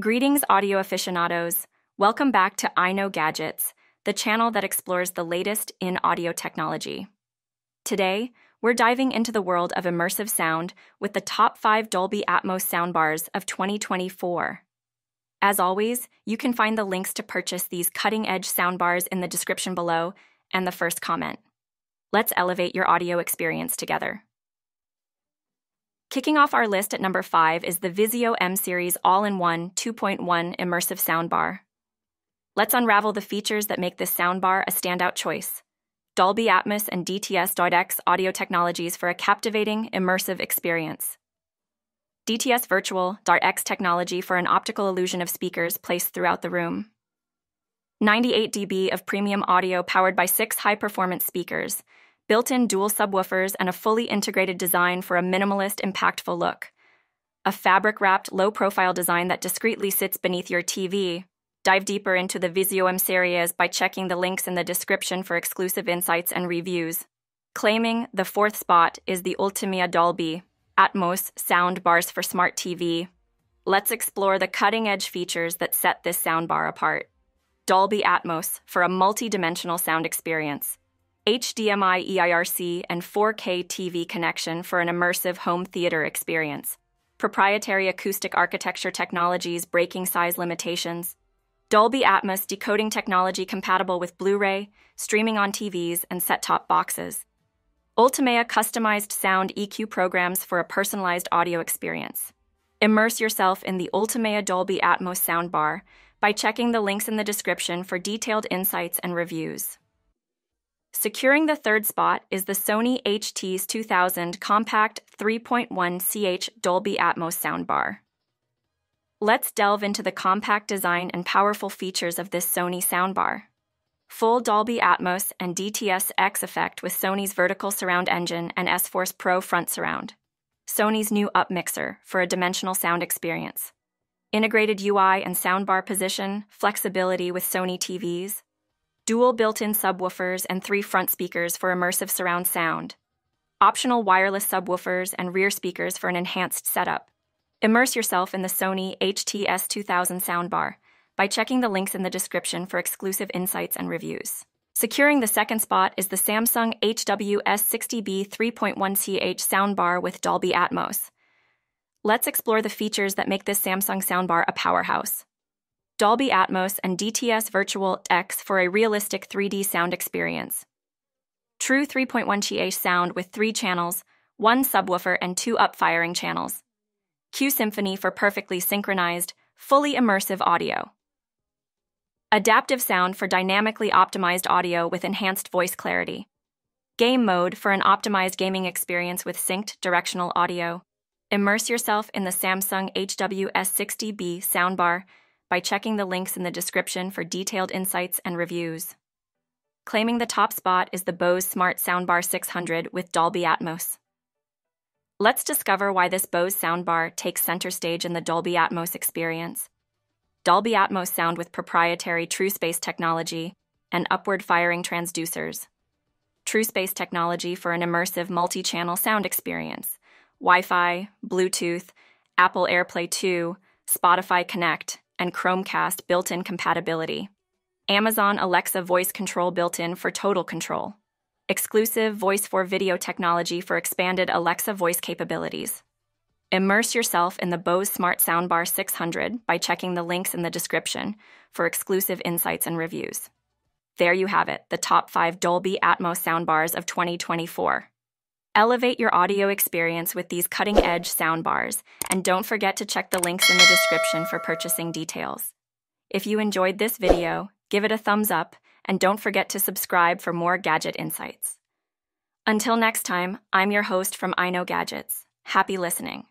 Greetings, audio aficionados. Welcome back to IKnowGadgets, the channel that explores the latest in audio technology. Today, we're diving into the world of immersive sound with the top 5 Dolby Atmos soundbars of 2024. As always, you can find the links to purchase these cutting-edge soundbars in the description below and the first comment. Let's elevate your audio experience together. Kicking off our list at number 5 is the Vizio M-Series All-in-One 2.1 Immersive Soundbar. Let's unravel the features that make this soundbar a standout choice: Dolby Atmos and DTS:X audio technologies for a captivating, immersive experience. DTS Virtual:X technology for an optical illusion of speakers placed throughout the room. 98 dB of premium audio powered by 6 high-performance speakers, built-in dual subwoofers, and a fully integrated design for a minimalist, impactful look. A fabric-wrapped, low-profile design that discreetly sits beneath your TV. Dive deeper into the Vizio M-Series by checking the links in the description for exclusive insights and reviews. Claiming the 4th spot is the ULTIMEA Dolby Atmos soundbars for smart TV. Let's explore the cutting-edge features that set this soundbar apart. Dolby Atmos for a multi-dimensional sound experience. HDMI, EIRC, and 4K TV connection for an immersive home theater experience. Proprietary acoustic architecture technologies breaking size limitations. Dolby Atmos decoding technology compatible with Blu-ray, streaming on TVs, and set-top boxes. ULTIMEA customized sound EQ programs for a personalized audio experience. Immerse yourself in the ULTIMEA Dolby Atmos soundbar by checking the links in the description for detailed insights and reviews. Securing the 3rd spot is the Sony HT-S2000 Compact 3.1 CH Dolby Atmos soundbar. Let's delve into the compact design and powerful features of this Sony soundbar. Full Dolby Atmos and DTS:X effect with Sony's vertical surround engine and S-Force Pro front surround. Sony's new upmixer for a dimensional sound experience. Integrated UI and soundbar position, flexibility with Sony TVs. Dual built-in subwoofers and 3 front speakers for immersive surround sound. Optional wireless subwoofers and rear speakers for an enhanced setup. Immerse yourself in the Sony HT-S2000 soundbar by checking the links in the description for exclusive insights and reviews. Securing the 2nd spot is the Samsung HW-S60B 3.1 CH soundbar with Dolby Atmos. Let's explore the features that make this Samsung soundbar a powerhouse. Dolby Atmos and DTS Virtual:X for a realistic 3D sound experience. True 3.1 CH sound with 3 channels, 1 subwoofer, and 2 up-firing channels. Q-Symphony for perfectly synchronized, fully immersive audio. Adaptive sound for dynamically optimized audio with enhanced voice clarity. Game mode for an optimized gaming experience with synced directional audio. Immerse yourself in the Samsung HW-S60B soundbar by checking the links in the description for detailed insights and reviews. Claiming the top spot is the Bose Smart Soundbar 600 with Dolby Atmos. Let's discover why this Bose soundbar takes center stage in the Dolby Atmos experience. Dolby Atmos sound with proprietary TrueSpace technology and upward-firing transducers. TrueSpace technology for an immersive multi-channel sound experience. Wi-Fi, Bluetooth, Apple AirPlay 2, Spotify Connect, and Chromecast built-in compatibility. Amazon Alexa voice control built-in for total control. Exclusive voice for video technology for expanded Alexa voice capabilities. Immerse yourself in the Bose Smart Soundbar 600 by checking the links in the description for exclusive insights and reviews. There you have it, the top 5 Dolby Atmos soundbars of 2024. Elevate your audio experience with these cutting-edge soundbars, and don't forget to check the links in the description for purchasing details. If you enjoyed this video, give it a thumbs up, and don't forget to subscribe for more gadget insights. Until next time, I'm your host from IKnowGadgets. Happy listening.